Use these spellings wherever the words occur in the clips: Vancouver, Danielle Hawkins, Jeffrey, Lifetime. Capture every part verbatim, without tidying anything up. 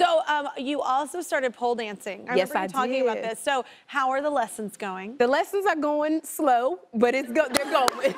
So um, you also started pole dancing. I yes, I did. Talking about this. So how are the lessons going? The lessons are going slow, but it's go they're going.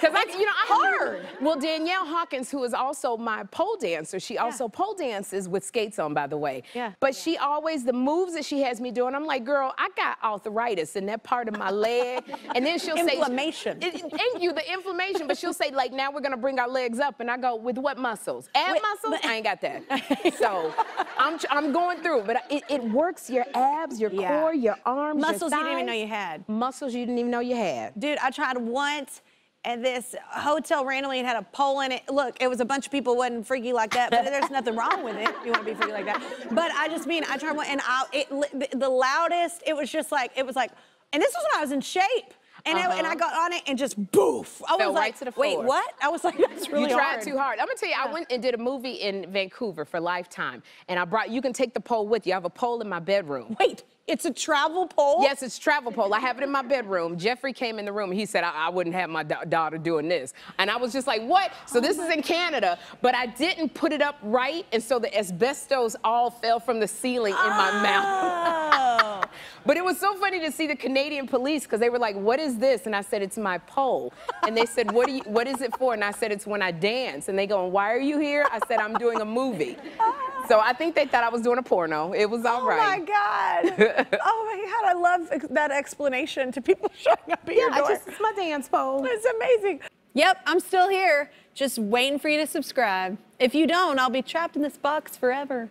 Because I, you know, I hard. Well, Danielle Hawkins, who is also my pole dancer, she yeah. also pole dances with skates on, by the way. Yeah. But yeah. she always, the moves that she has me doing, I'm like, girl, I got arthritis in that part of my leg. And then she'll inflammation. say inflammation. Thank you, the inflammation. But she'll say, like, now we're gonna bring our legs up, and I go, with what muscles? Ab Wait, muscles? I ain't got that. So I'm I'm going through, but it, it works your abs, your yeah. core, your arms, muscles your thighs, you didn't even know you had. Muscles you didn't even know you had. Dude, I tried once. And this hotel randomly had a pole in it. Look, it was a bunch of people wasn't freaky like that, but there's nothing wrong with it. You want to be freaky like that. But I just mean, I tried one, and I, it, the loudest, it was just like, it was like, and this was when I was in shape. And, uh-huh. I, and I got on it and just boof. I Fell was like, right to the floor. Wait, what? I was like, that's really hard. You tried hard. too hard. I'm gonna tell you, yeah. I went and did a movie in Vancouver for Lifetime, and I brought. You can take the pole with you. I have a pole in my bedroom. Wait, it's a travel pole? Yes, it's a travel pole. I have it in my bedroom. Jeffrey came in the room. And he said, I, I wouldn't have my da daughter doing this, and I was just like, what? So oh this is in Canada, but I didn't put it up right, and so the asbestos all fell from the ceiling in my oh. mouth. But it was so funny to see the Canadian police, because they were like, what is this? And I said, it's my pole. And they said, what, do you, what is it for? And I said, it's when I dance. And they go, why are you here? I said, I'm doing a movie. So I think they thought I was doing a porno. It was all oh right. Oh, my God. Oh, my God. I love ex that explanation to people showing up at yeah, your door. I just, it's my dance pole. It's amazing. Yep, I'm still here, just waiting for you to subscribe. If you don't, I'll be trapped in this box forever.